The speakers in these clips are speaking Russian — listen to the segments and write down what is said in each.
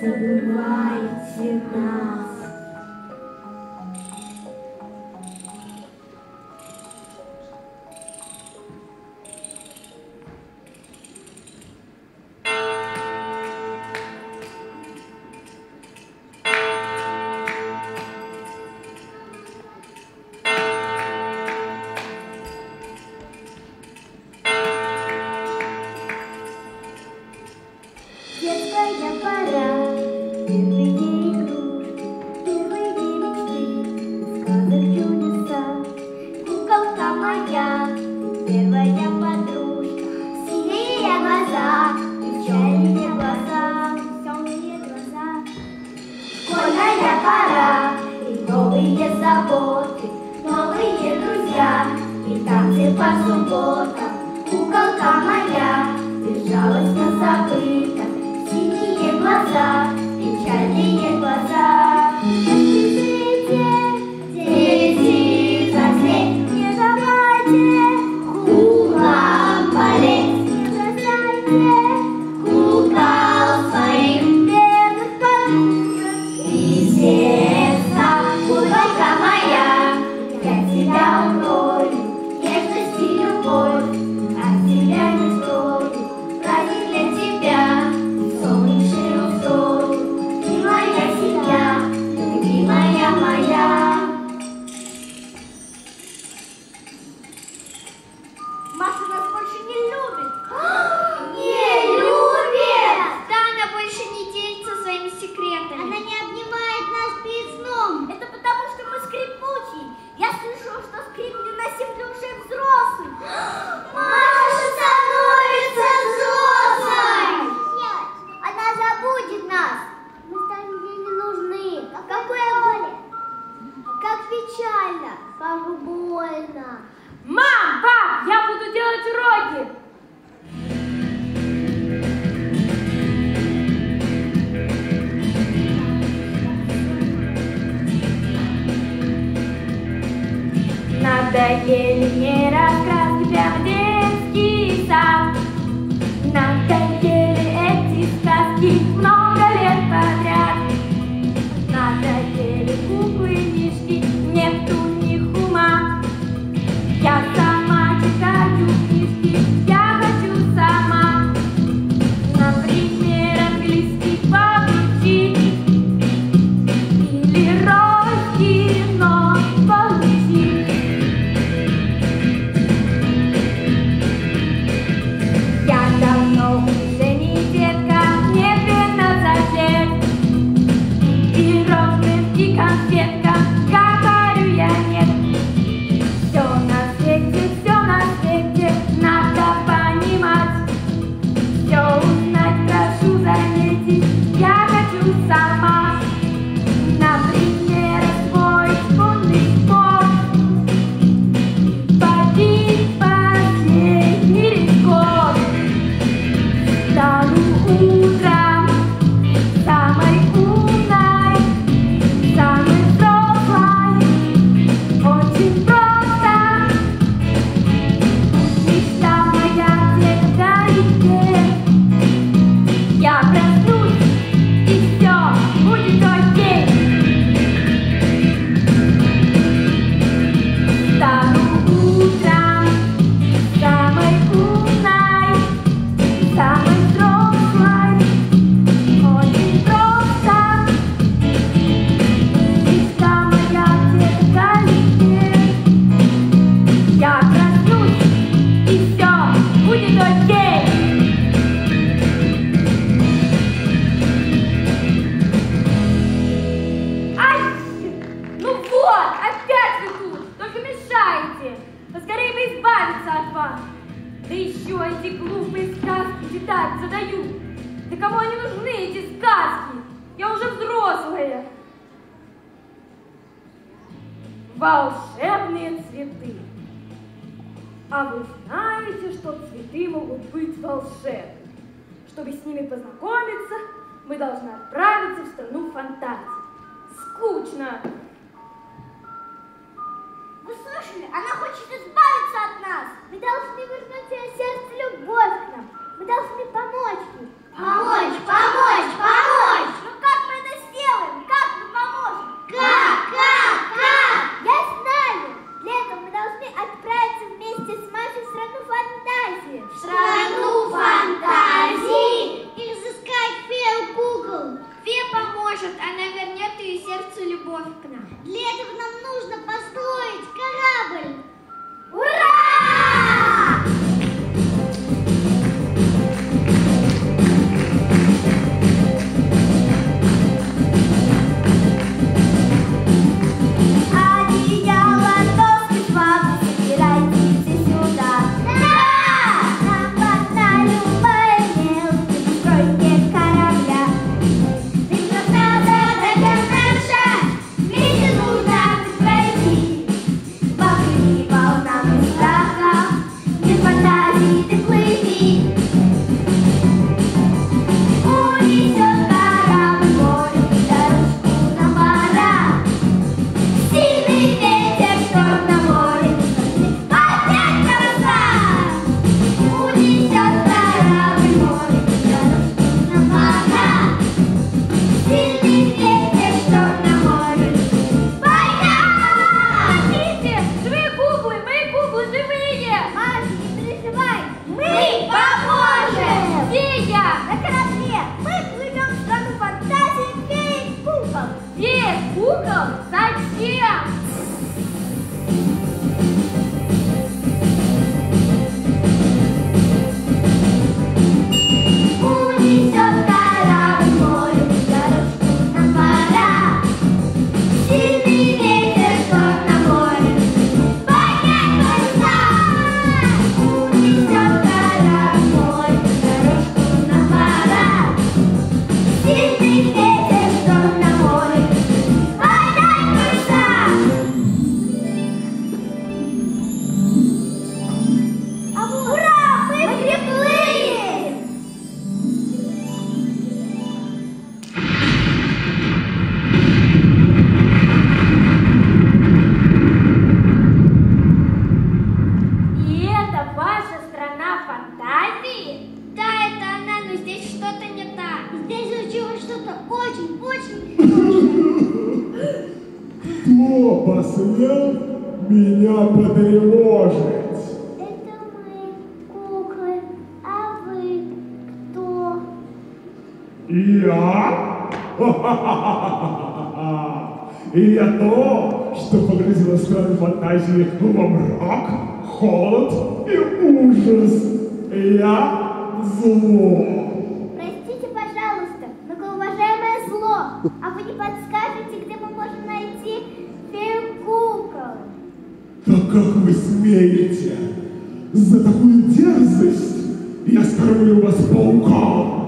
Забывайте нас. Надоели мне раскраски прямо детский сад. Надоели эти сказки много лет подряд. Надоели куклы и мишки, нет у них ума. Я сама читаю книжки, я хочу сама. Например, английский получить или ролики, но волшебные цветы. А вы знаете, что цветы могут быть волшебными? Чтобы с ними познакомиться, мы должны отправиться в страну фантазии. Скучно. Вы слышали? она хочет избавиться от нас. Мы должны вернуть ее сердце любовь к нам. Мы должны помочь ей. Помочь, помочь, помочь! Но как мы это сделаем? Как мы поможем? Как? Я знаю! Для этого мы должны отправиться вместе с Машей в страну фантазии. В страну фантазии? И разыскать фею кукол. Фея поможет, она вернет ее сердцу любовь к нам. Для этого нам нужно построить корабль. Ура! И я то, что погрузило страну фантазии во мрак, холод и ужас. Я зло. Простите, пожалуйста, многоуважаемое зло. А вы не подскажете, где мы можем найти фею кукол? Да как вы смеете? За такую дерзость я скормлю вас пауком.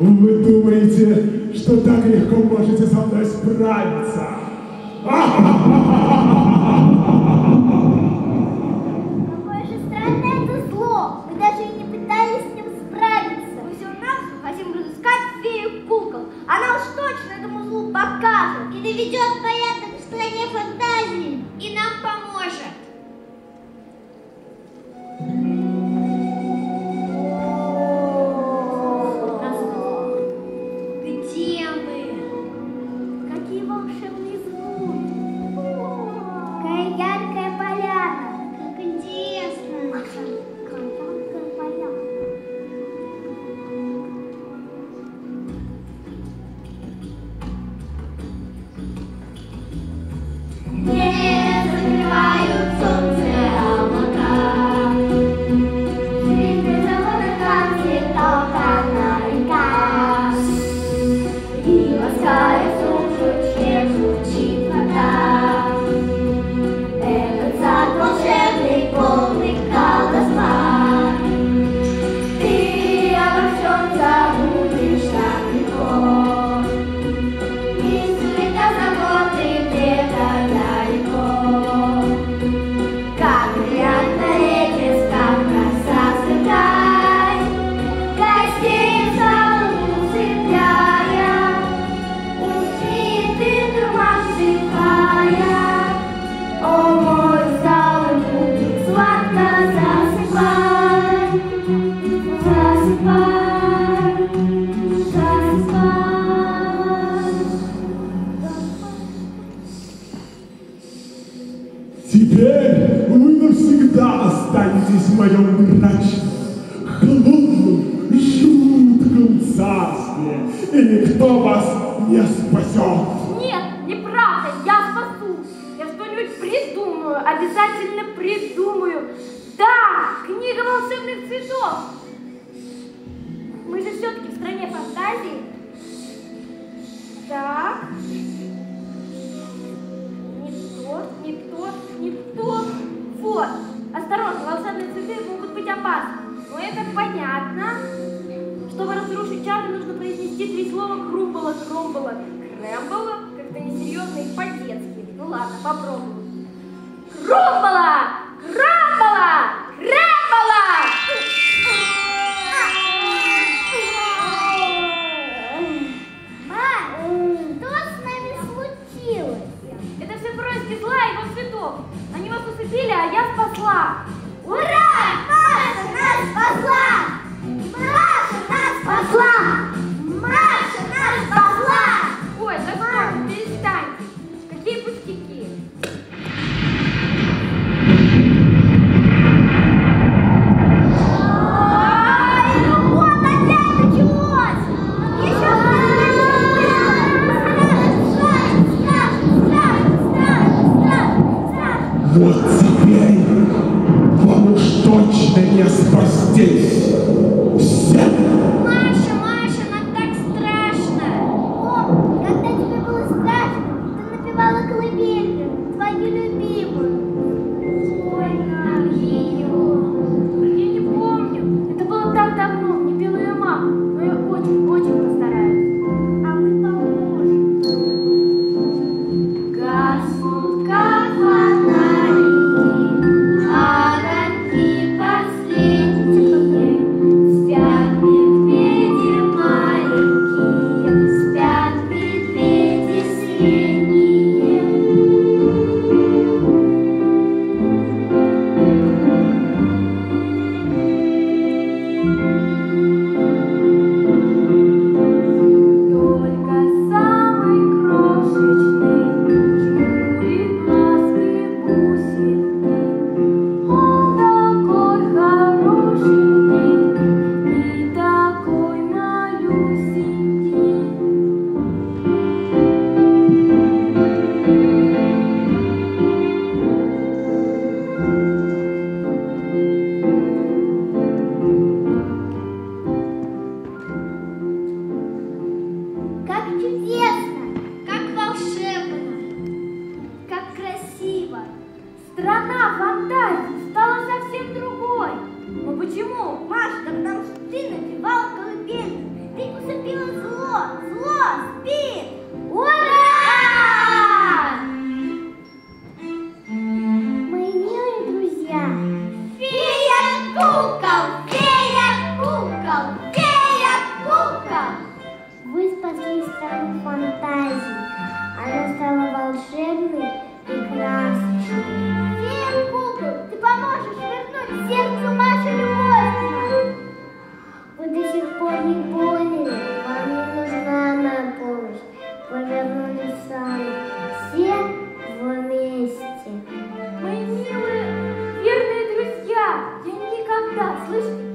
Вы думаете, что так легко можете со мной справиться? Какое же странное это зло! Мы даже и не пытались с ним справиться! Мы все равно хотим разыскать фею кукол! Она уж точно этому злу покажет! И доведет порядок в стране фантазии! И нам поможет! Свят мир, Слышите?